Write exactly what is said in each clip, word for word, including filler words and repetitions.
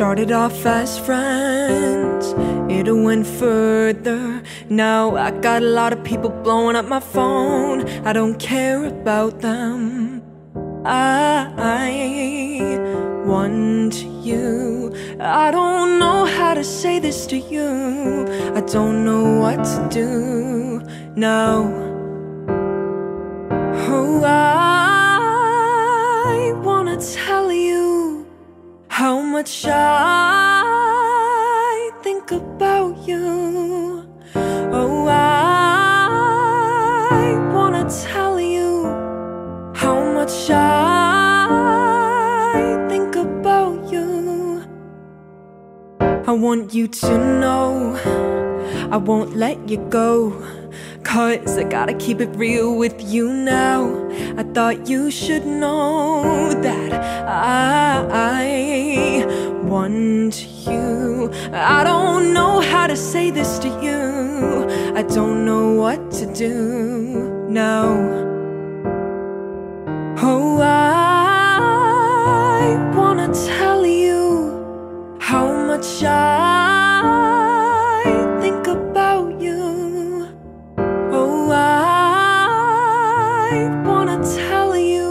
Started off as friends, it went further. Now I got a lot of people blowing up my phone. I don't care about them. I want you. I don't know how to say this to you. I don't know what to do now. Oh, I wanna tell you how much I think about you. Oh, I wanna tell you how much I think about you. I want you to know I won't let you go, 'cause I gotta keep it real with you now. I thought you should know that I want you. I don't know how to say this to you. I don't know what to do now. Oh, I wanna tell you how much I think about you. I wanna tell you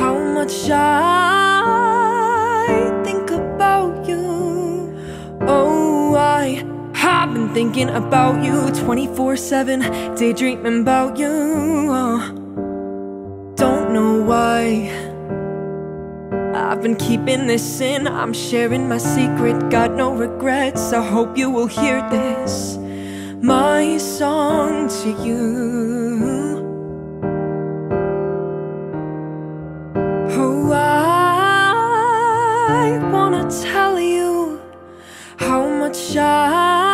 how much I think about you. Oh, I, I've been thinking about you twenty-four seven, daydreaming about you. Oh, don't know why I've been keeping this in. I'm sharing my secret, got no regrets. I hope you will hear this, my song to you. Oh, I wanna tell you how much I